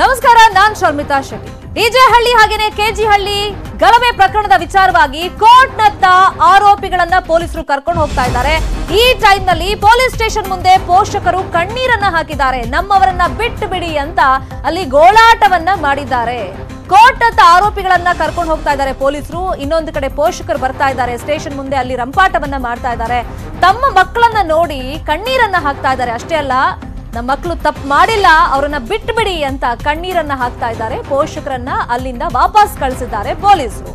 ನಮಸ್ಕಾರ, ನಾನು ಶರ್ಮಿತಾ ಶೆಟ್ಟಿ. ಡಿಜೆ ಹಳ್ಳಿ ಹಾಗೇನೆ ಕೆಜಿ ಹಳ್ಳಿ ಗಲಭೆ ಪ್ರಕರಣದ ವಿಚಾರವಾಗಿ ಕೋರ್ಟ್ನತ್ತ ಆರೋಪಿಗಳನ್ನ ಪೊಲೀಸರು ಕರ್ಕೊಂಡು ಹೋಗ್ತಾ ಇದ್ದಾರೆ. ಈ ಟೈಮ್ ನಲ್ಲಿ ಪೊಲೀಸ್ ಸ್ಟೇಷನ್ ಮುಂದೆ ಪೋಷಕರು ಕಣ್ಣೀರನ್ನ ಹಾಕಿದ್ದಾರೆ. ನಮ್ಮವರನ್ನ ಬಿಟ್ಟು ಬಿಡಿ ಅಂತ ಅಲ್ಲಿ ಗೋಳಾಟವನ್ನ ಮಾಡಿದ್ದಾರೆ. ಕೋರ್ಟ್ನತ್ತ ಆರೋಪಿಗಳನ್ನ ಕರ್ಕೊಂಡು ಹೋಗ್ತಾ ಇದ್ದಾರೆ ಪೊಲೀಸರು. ಇನ್ನೊಂದು ಕಡೆ ಪೋಷಕರು ಬರ್ತಾ ಇದ್ದಾರೆ ಸ್ಟೇಷನ್ ಮುಂದೆ, ಅಲ್ಲಿ ರಂಪಾಟವನ್ನ ಮಾಡ್ತಾ ಇದ್ದಾರೆ. ತಮ್ಮ ಮಕ್ಕಳನ್ನ ನೋಡಿ ಕಣ್ಣೀರನ್ನ ಹಾಕ್ತಾ ಇದ್ದಾರೆ. ಅಷ್ಟೇ ಅಲ್ಲ, ನಮ್ಮ ಮಕ್ಕಳು ತಪ್ಪು ಮಾಡಿಲ್ಲ, ಅವರನ್ನ ಬಿಟ್ಬಿಡಿ ಅಂತ ಕಣ್ಣೀರನ್ನ ಹಾಕ್ತಾ ಇದ್ದಾರೆ. ಪೋಷಕರನ್ನ ಅಲ್ಲಿಂದ ವಾಪಸ್ ಕಳಿಸಿದ್ದಾರೆ ಪೊಲೀಸರು.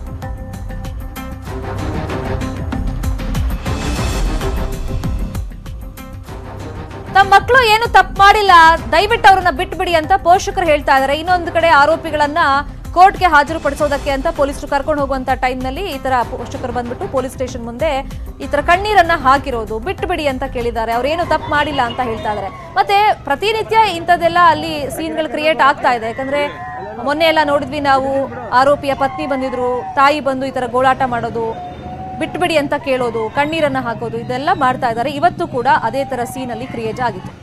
ನಮ್ಮ ಮಕ್ಕಳು ಏನು ತಪ್ಪು ಮಾಡಿಲ್ಲ, ದಯವಿಟ್ಟು ಅವ್ರನ್ನ ಬಿಟ್ಬಿಡಿ ಅಂತ ಪೋಷಕರು ಹೇಳ್ತಾ ಇದ್ದಾರೆ. ಇನ್ನೊಂದು ಕಡೆ ಆರೋಪಿಗಳನ್ನ ಕೋರ್ಟ್ಗೆ ಹಾಜರು ಪಡಿಸೋದಕ್ಕೆ ಅಂತ ಪೊಲೀಸರು ಕರ್ಕೊಂಡು ಹೋಗುವಂತ ಟೈಮ್ ನಲ್ಲಿ ಈ ತರ ಪೋಷಕರು ಬಂದ್ಬಿಟ್ಟು ಪೊಲೀಸ್ ಸ್ಟೇಷನ್ ಮುಂದೆ ಈ ತರ ಕಣ್ಣೀರನ್ನ ಹಾಕಿರೋದು, ಬಿಟ್ಬಿಡಿ ಅಂತ ಕೇಳಿದ್ದಾರೆ. ಅವ್ರೇನು ತಪ್ಪು ಮಾಡಿಲ್ಲ ಅಂತ ಹೇಳ್ತಾ ಇದಾರೆ. ಮತ್ತೆ ಪ್ರತಿನಿತ್ಯ ಇಂಥದ್ದೆಲ್ಲ ಅಲ್ಲಿ ಸೀನ್ಗಳು ಕ್ರಿಯೇಟ್ ಆಗ್ತಾ ಇದೆ. ಯಾಕಂದ್ರೆ ಮೊನ್ನೆ ಎಲ್ಲ ನೋಡಿದ್ವಿ ನಾವು, ಆರೋಪಿಯ ಪತ್ನಿ ಬಂದಿದ್ರು, ತಾಯಿ ಬಂದು ಈ ತರ ಗೋಳಾಟ ಮಾಡೋದು, ಬಿಟ್ಬಿಡಿ ಅಂತ ಕೇಳೋದು, ಕಣ್ಣೀರನ್ನ ಹಾಕೋದು, ಇದೆಲ್ಲ ಮಾಡ್ತಾ ಇದ್ದಾರೆ. ಇವತ್ತು ಕೂಡ ಅದೇ ತರ ಸೀನ್ ಅಲ್ಲಿ ಕ್ರಿಯೇಟ್ ಆಗಿತ್ತು.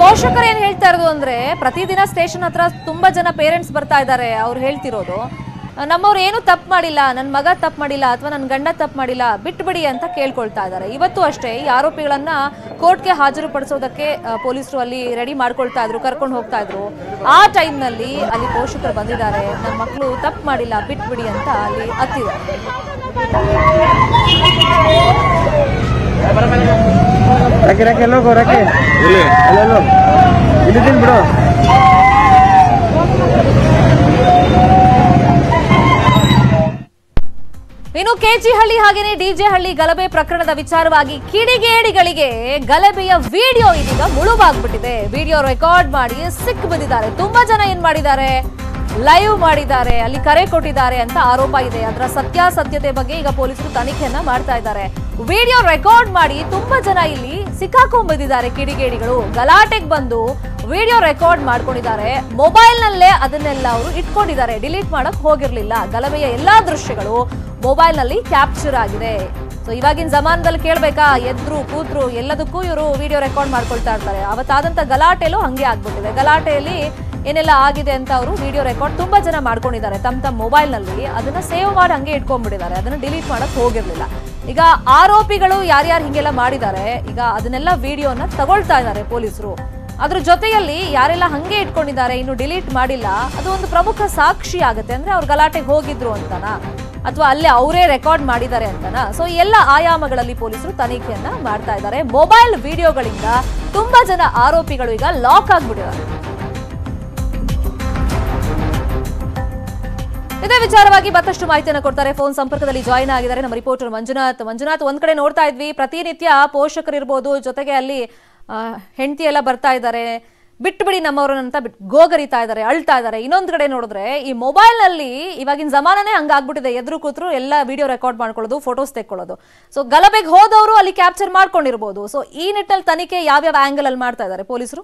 ಪೋಷಕರು ಏನ್ ಹೇಳ್ತಾ ಇರೋದು ಅಂದ್ರೆ, ಪ್ರತಿದಿನ ಸ್ಟೇಷನ್ ಹತ್ರ ತುಂಬಾ ಜನ ಪೇರೆಂಟ್ಸ್ ಬರ್ತಾ ಇದ್ದಾರೆ. ಅವ್ರು ಹೇಳ್ತಿರೋದು, ನಮ್ಮವ್ರು ಏನು ತಪ್ಪು ಮಾಡಿಲ್ಲ, ನನ್ನ ಮಗ ತಪ್ಪು ಮಾಡಿಲ್ಲ ಅಥವಾ ನನ್ನ ಗಂಡ ತಪ್ಪು ಮಾಡಿಲ್ಲ, ಬಿಟ್ಬಿಡಿ ಅಂತ ಕೇಳ್ಕೊಳ್ತಾ ಇದ್ದಾರೆ. ಇವತ್ತು ಅಷ್ಟೇ ಈ ಆರೋಪಿಗಳನ್ನ ಕೋರ್ಟ್ಗೆ ಹಾಜರು ಪಡಿಸೋದಕ್ಕೆ ಪೊಲೀಸರು ಅಲ್ಲಿ ರೆಡಿ ಮಾಡ್ಕೊಳ್ತಾ ಇದ್ರು, ಕರ್ಕೊಂಡು ಹೋಗ್ತಾ ಇದ್ರು. ಆ ಟೈಮ್ ನಲ್ಲಿ ಅಲ್ಲಿ ಪೋಷಕರು ಬಂದಿದ್ದಾರೆ, ನನ್ನ ಮಕ್ಕಳು ತಪ್ಪು ಮಾಡಿಲ್ಲ, ಬಿಟ್ಬಿಡಿ ಅಂತ ಅಲ್ಲಿ ಹತ್ತಿದ್ದಾರೆ. ಇನ್ನು ಕೆಜಿ ಹಳ್ಳಿ ಹಾಗೇನೆ ಡಿಜೆ ಹಳ್ಳಿ ಗಲಭೆ ಪ್ರಕರಣದ ವಿಚಾರವಾಗಿ ಕಿಡಿಗೇಡಿಗಳಿಗೆ ಗಲಭೆಯ ವಿಡಿಯೋ ಇದೀಗ ಮುಳುವಾಗ್ಬಿಟ್ಟಿದೆ. ವಿಡಿಯೋ ರೆಕಾರ್ಡ್ ಮಾಡಿ ಸಿಕ್ ಬಂದಿದ್ದಾರೆ. ತುಂಬಾ ಜನ ಏನ್ ಮಾಡಿದ್ದಾರೆ, ಲೈವ್ ಮಾಡಿದ್ದಾರೆ, ಅಲ್ಲಿ ಕರೆ ಕೊಟ್ಟಿದ್ದಾರೆ ಅಂತ ಆರೋಪ ಇದೆ. ಅದರ ಸತ್ಯಾಸತ್ಯತೆ ಬಗ್ಗೆ ಈಗ ಪೊಲೀಸರು ತನಿಖೆಯನ್ನ ಮಾಡ್ತಾ ಇದ್ದಾರೆ. ವಿಡಿಯೋ ರೆಕಾರ್ಡ್ ಮಾಡಿ ತುಂಬಾ ಜನ ಇಲ್ಲಿ ಸಿಕ್ಕಾಕೊಂಡ್ಬಂದಿದ್ದಾರೆ. ಕಿಡಿಗೇಡಿಗಳು ಗಲಾಟೆಗೆ ಬಂದು ವಿಡಿಯೋ ರೆಕಾರ್ಡ್ ಮಾಡ್ಕೊಂಡಿದ್ದಾರೆ. ಮೊಬೈಲ್ ನಲ್ಲೇ ಅದನ್ನೆಲ್ಲ ಅವರು ಇಟ್ಕೊಂಡಿದ್ದಾರೆ, ಡಿಲೀಟ್ ಮಾಡಕ್ ಹೋಗಿರ್ಲಿಲ್ಲ. ಗಲಭೆಯ ಎಲ್ಲಾ ದೃಶ್ಯಗಳು ಮೊಬೈಲ್ ನಲ್ಲಿ ಕ್ಯಾಪ್ಚರ್ ಆಗಿದೆ. ಸೊ ಇವಾಗಿನ ಜಮಾನದಲ್ಲಿ ಕೇಳ್ಬೇಕಾ, ಎದ್ರು ಕೂತ್ರು ಎಲ್ಲದಕ್ಕೂ ಇವರು ವಿಡಿಯೋ ರೆಕಾರ್ಡ್ ಮಾಡ್ಕೊಳ್ತಾ ಇರ್ತಾರೆ. ಅವತ್ತಾದಂತ ಗಲಾಟೆಲೂ ಹಂಗೆ ಆಗ್ಬಿಟ್ಟಿದೆ. ಗಲಾಟೆಯಲ್ಲಿ ಏನೆಲ್ಲ ಆಗಿದೆ ಅಂತ ಅವರು ವಿಡಿಯೋ ರೆಕಾರ್ಡ್ ತುಂಬಾ ಜನ ಮಾಡ್ಕೊಂಡಿದ್ದಾರೆ ತಮ್ಮ ಮೊಬೈಲ್ ನಲ್ಲಿ. ಅದನ್ನ ಸೇವ್ ಮಾಡಿ ಹಂಗೆ ಇಟ್ಕೊಂಡ್ಬಿಟ್ಟಿದ್ದಾರೆ, ಅದನ್ನ ಡಿಲೀಟ್ ಮಾಡಕ್ ಹೋಗಿರ್ಲಿಲ್ಲ. ಈಗ ಆರೋಪಿಗಳು ಯಾರ್ಯಾರು ಹಿಂಗೆಲ್ಲ ಮಾಡಿದ್ದಾರೆ, ಈಗ ಅದನ್ನೆಲ್ಲ ವಿಡಿಯೋನ ತಗೊಳ್ತಾ ಇದ್ದಾರೆ ಪೊಲೀಸರು. ಅದ್ರ ಜೊತೆಯಲ್ಲಿ ಯಾರೆಲ್ಲ ಹಂಗೆ ಇಟ್ಕೊಂಡಿದ್ದಾರೆ, ಇನ್ನು ಡಿಲೀಟ್ ಮಾಡಿಲ್ಲ, ಅದು ಒಂದು ಪ್ರಮುಖ ಸಾಕ್ಷಿ ಆಗುತ್ತೆ. ಅಂದ್ರೆ ಅವ್ರು ಗಲಾಟೆಗೆ ಹೋಗಿದ್ರು ಅಂತಾನ ಅಥವಾ ಅಲ್ಲೇ ಅವರೇ ರೆಕಾರ್ಡ್ ಮಾಡಿದ್ದಾರೆ ಅಂತಾನ. ಸೊ ಎಲ್ಲ ಆಯಾಮಗಳಲ್ಲಿ ಪೊಲೀಸರು ತನಿಖೆಯನ್ನ ಮಾಡ್ತಾ ಇದ್ದಾರೆ. ಮೊಬೈಲ್ ವಿಡಿಯೋಗಳಿಂದ ತುಂಬಾ ಜನ ಆರೋಪಿಗಳು ಈಗ ಲಾಕ್ ಆಗ್ಬಿಟ್ಟಿದ್ದಾರೆ. ಇದೇ ವಿಚಾರವಾಗಿ ಮತ್ತಷ್ಟು ಮಾಹಿತಿಯನ್ನು ಕೊಡ್ತಾರೆ. ಫೋನ್ ಸಂಪರ್ಕದಲ್ಲಿ ಜಾಯಿನ್ ಆಗಿದ್ದಾರೆ ನಮ್ಮ ರಿಪೋರ್ಟರ್ ಮಂಜುನಾಥ್. ಒಂದ್ ಕಡೆ ನೋಡ್ತಾ ಇದ್ವಿ, ಪ್ರತಿನಿತ್ಯ ಪೋಷಕರಿರ್ಬೋದು, ಜೊತೆಗೆ ಅಲ್ಲಿ ಹೆಂಡತಿ ಎಲ್ಲ ಬರ್ತಾ ಇದ್ದಾರೆ, ಬಿಟ್ಬಿಡಿ ನಮ್ಮವ್ರನ್ನಂತ ಗೋಗರಿತಾ ಇದ್ದಾರೆ, ಅಳ್ತಾ ಇದ್ದಾರೆ. ಇನ್ನೊಂದ್ ಕಡೆ ನೋಡಿದ್ರೆ ಈ ಮೊಬೈಲ್ ನಲ್ಲಿ ಇವಾಗಿನ ಜಮಾನನೇ ಹಂಗಾಗ್ಬಿಟ್ಟಿದೆ. ಎದ್ರು ಕೂತ್ರು ಎಲ್ಲ ವಿಡಿಯೋ ರೆಕಾರ್ಡ್ ಮಾಡ್ಕೊಳ್ಳೋದು, ಫೋಟೋಸ್ ತೆಕ್ಕೊಳ್ಳೋದು. ಸೊ ಗಲಭೆಗೆ ಹೋದವರು ಅಲ್ಲಿ ಕ್ಯಾಪ್ಚರ್ ಮಾಡ್ಕೊಂಡಿರ್ಬೋದು. ಸೊ ಈ ನಿಟ್ಟಲ್ಲಿ ತನಿಖೆ ಯಾವ್ಯಾವ ಆಂಗಲ್ ಅಲ್ಲಿ ಮಾಡ್ತಾ ಇದ್ದಾರೆ ಪೊಲೀಸರು?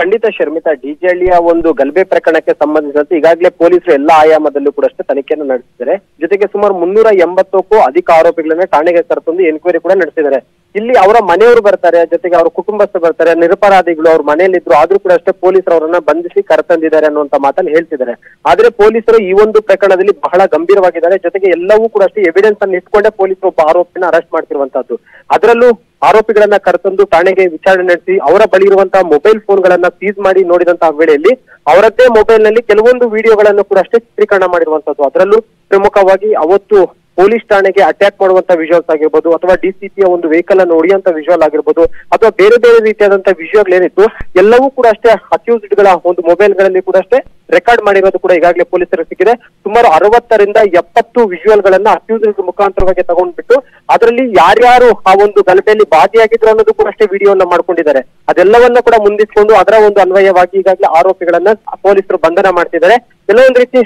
ಖಂಡಿತ ಶರ್ಮಿತಾ, ಡಿಜೆಹಳ್ಳಿಯ ಒಂದು ಗಲಭೆ ಪ್ರಕರಣಕ್ಕೆ ಸಂಬಂಧಿಸಿದಂತೆ ಈಗಾಗಲೇ ಪೊಲೀಸರು ಎಲ್ಲಾ ಆಯಾಮದಲ್ಲೂ ಕೂಡ ಅಷ್ಟೇ ತನಿಖೆಯನ್ನು ನಡೆಸಿದ್ದಾರೆ. ಜೊತೆಗೆ ಸುಮಾರು 380ಕ್ಕೂ ಅಧಿಕ ಆರೋಪಿಗಳನ್ನ ಠಾಣೆಗೆ ಕರೆತಂದು ಎನ್ಕ್ವೈರಿ ಕೂಡ ನಡೆಸಿದ್ದಾರೆ. ಇಲ್ಲಿ ಅವರ ಮನೆಯವರು ಬರ್ತಾರೆ, ಜೊತೆಗೆ ಅವ್ರ ಕುಟುಂಬಸ್ಥರು ಬರ್ತಾರೆ, ನಿರಪರಾಧಿಗಳು ಅವ್ರ ಮನೆಯಲ್ಲಿದ್ರು, ಆದ್ರೂ ಕೂಡ ಅಷ್ಟೇ ಪೊಲೀಸರು ಅವರನ್ನ ಬಂಧಿಸಿ ಕರೆತಂದಿದ್ದಾರೆ ಅನ್ನುವಂತ ಮಾತನ್ನು ಹೇಳ್ತಿದ್ದಾರೆ. ಆದ್ರೆ ಪೊಲೀಸರು ಈ ಒಂದು ಪ್ರಕರಣದಲ್ಲಿ ಬಹಳ ಗಂಭೀರವಾಗಿದ್ದಾರೆ. ಜೊತೆಗೆ ಎಲ್ಲವೂ ಕೂಡ ಅಷ್ಟೇ ಎವಿಡೆನ್ಸ್ ಅನ್ನು ಇಟ್ಕೊಂಡೆ ಪೊಲೀಸರು ಒಬ್ಬ ಆರೋಪಿನ ಅರೆಸ್ಟ್ ಮಾಡ್ತಿರುವಂತಹದ್ದು. ಅದರಲ್ಲೂ ಆರೋಪಿಗಳನ್ನ ಕರೆತಂದು ಠಾಣೆಗೆ ವಿಚಾರಣೆ ನಡೆಸಿ ಅವರ ಬಳಿ ಇರುವಂತಹ ಮೊಬೈಲ್ ಫೋನ್ಗಳನ್ನ ಸೀಸ್ ಮಾಡಿ ನೋಡಿದಂತಹ ವೇಳೆಯಲ್ಲಿ ಅವರದ್ದೇ ಮೊಬೈಲ್ ನಲ್ಲಿ ಕೆಲವೊಂದು ವಿಡಿಯೋಗಳನ್ನು ಕೂಡ ಅಷ್ಟೇ ಚಿತ್ರೀಕರಣ ಮಾಡಿರುವಂತದ್ದು. ಅದರಲ್ಲೂ ಪ್ರಮುಖವಾಗಿ ಅವತ್ತು ಪೊಲೀಸ್ ಠಾಣೆಗೆ ಅಟ್ಯಾಕ್ ಮಾಡುವಂತ ವಿಜುವಲ್ಸ್ ಆಗಿರ್ಬೋದು, ಅಥವಾ ಡಿಸಿಪಿಯ ಒಂದು ವೆಹಿಕಲ್ ಅನ್ನು ಹೊಡೆಯುವಂತ ವಿಜುವಲ್ ಆಗಿರ್ಬೋದು, ಅಥವಾ ಬೇರೆ ಬೇರೆ ರೀತಿಯಾದಂತಹ ವಿಜುವಲ್ ಏನಿತ್ತು ಎಲ್ಲವೂ ಕೂಡ ಅಷ್ಟೇ ಅಕ್ಯೂಸ್ಡ್ ಗಳ ಒಂದು ಮೊಬೈಲ್ ಗಳಲ್ಲಿ ಕೂಡ ಅಷ್ಟೇ ರೆಕಾರ್ಡ್ ಮಾಡಿರೋದು ಕೂಡ ಈಗಾಗಲೇ ಪೊಲೀಸರು ಸಿಕ್ಕಿದೆ. ಸುಮಾರು 60ರಿಂದ 70 ವಿಜುವಲ್ ಗಳನ್ನ ಅಕ್ಯೂಸ್ಡ್ ಮುಖಾಂತರವಾಗಿ ತಗೊಂಡ್ಬಿಟ್ಟು ಅದರಲ್ಲಿ ಯಾರ್ಯಾರು ಆ ಒಂದು ಗಲಭೆಯಲ್ಲಿ ಭಾಗಿಯಾಗಿದ್ರು ಅನ್ನೋದು ಕೂಡ ಅಷ್ಟೇ ವಿಡಿಯೋನ ಮಾಡ್ಕೊಂಡಿದ್ದಾರೆ. ಅದೆಲ್ಲವನ್ನ ಕೂಡ ಮುಂದಿಟ್ಕೊಂಡು ಅದರ ಒಂದು ಅನ್ವಯವಾಗಿ ಈಗಾಗಲೇ ಆರೋಪಿಗಳನ್ನ ಪೊಲೀಸರು ಬಂಧನ ಮಾಡ್ತಿದ್ದಾರೆ. ಕೆಲವೊಂದು ರೀತಿ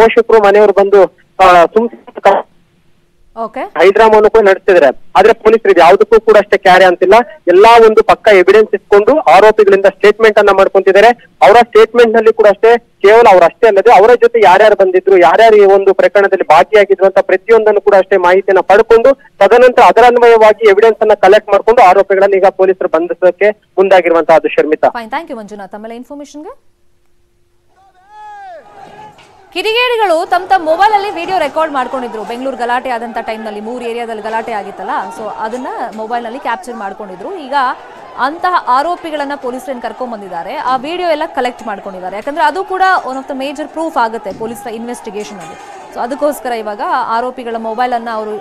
ಪೋಷಕರು ಮನೆಯವರು ಬಂದು ಹೈದರಾಮ್ ಅನ್ನು ಕೂಡ ನಡೆಸಿದ್ದಾರೆ. ಆದ್ರೆ ಪೊಲೀಸರಿಗೆ ಯಾವುದಕ್ಕೂ ಕೂಡ ಅಷ್ಟೇ ಕ್ಯಾರೆ ಅಂತಿಲ್ಲ, ಎಲ್ಲಾ ಒಂದು ಪಕ್ಕ ಎವಿಡೆನ್ಸ್ ಇಟ್ಕೊಂಡು ಆರೋಪಿಗಳಿಂದ ಸ್ಟೇಟ್ಮೆಂಟ್ ಅನ್ನ ಮಾಡ್ಕೊಂತಿದ್ದಾರೆ. ಅವರ ಸ್ಟೇಟ್ಮೆಂಟ್ ನಲ್ಲಿ ಕೂಡ ಅಷ್ಟೇ ಕೇವಲ ಅವರಷ್ಟೇ ಅಲ್ಲದೆ ಅವರ ಜೊತೆ ಯಾರ್ಯಾರು ಬಂದಿದ್ರು, ಯಾರ್ಯಾರು ಈ ಒಂದು ಪ್ರಕರಣದಲ್ಲಿ ಭಾಗಿಯಾಗಿದ್ರು ಅಂತ ಪ್ರತಿಯೊಂದನ್ನು ಕೂಡ ಅಷ್ಟೇ ಮಾಹಿತಿಯನ್ನ ಪಡ್ಕೊಂಡು ತದನಂತರ ಅದರ ಅನ್ವಯವಾಗಿ ಎವಿಡೆನ್ಸ್ ಅನ್ನ ಕಲೆಕ್ಟ್ ಮಾಡ್ಕೊಂಡು ಆರೋಪಿಗಳನ್ನು ಈಗ ಪೊಲೀಸರು ಬಂಧಿಸೋಕೆ ಮುಂದಾಗಿರುವಂತಹ ಅದು ಶರ್ಮಿತಾ. ಥ್ಯಾಂಕ್ ಯು ಮಂಜುನಾಥ್ ತಮ್ಮ ಇನ್ಫಾರ್ಮೇಶನ್ಗೆ. ಕಿಡಿಗೇಡಿಗಳು ತಮ್ಮ ಮೊಬೈಲ್ ಅಲ್ಲಿ ವಿಡಿಯೋ ರೆಕಾರ್ಡ್ ಮಾಡ್ಕೊಂಡಿದ್ರು. ಬೆಂಗಳೂರು ಗಲಾಟೆ ಆದಂತ ಟೈಮ್ ನಲ್ಲಿ ಮೂರು ಏರಿಯಾದಲ್ಲಿ ಗಲಾಟೆ ಆಗಿತ್ತಲ್ಲ, ಸೊ ಅದನ್ನ ಮೊಬೈಲ್ ನಲ್ಲಿ ಕ್ಯಾಪ್ಚರ್ ಮಾಡ್ಕೊಂಡಿದ್ರು. ಈಗ ಅಂತಹ ಆರೋಪಿಗಳನ್ನ ಪೊಲೀಸರನ್ನ ಕರ್ಕೊಂಡ್ ಬಂದಿದ್ದಾರೆ. ಆ ವಿಡಿಯೋ ಎಲ್ಲ ಕಲೆಕ್ಟ್ ಮಾಡ್ಕೊಂಡಿದ್ದಾರೆ, ಯಾಕಂದ್ರೆ ಅದು ಕೂಡ one of the major proof ಆಗುತ್ತೆ ಪೊಲೀಸರ ಇನ್ವೆಸ್ಟಿಗೇಷನ್ ಅಲ್ಲಿ. ಸೊ ಅದಕ್ಕೋಸ್ಕರ ಇವಾಗ ಆರೋಪಿಗಳ ಮೊಬೈಲ್ ಅನ್ನ ಅವರು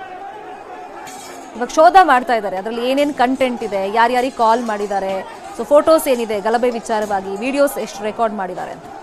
ಇವಾಗ ಶೋಧ ಮಾಡ್ತಾ ಇದ್ದಾರೆ. ಅದರಲ್ಲಿ ಏನೇನು ಕಂಟೆಂಟ್ ಇದೆ, ಯಾರ್ಯಾರಿಗೆ ಕಾಲ್ ಮಾಡಿದ್ದಾರೆ, ಸೊ ಫೋಟೋಸ್ ಏನಿದೆ ಗಲಭೆ ವಿಚಾರವಾಗಿ, ವಿಡಿಯೋಸ್ ಎಷ್ಟು ರೆಕಾರ್ಡ್ ಮಾಡಿದ್ದಾರೆ ಅಂತ.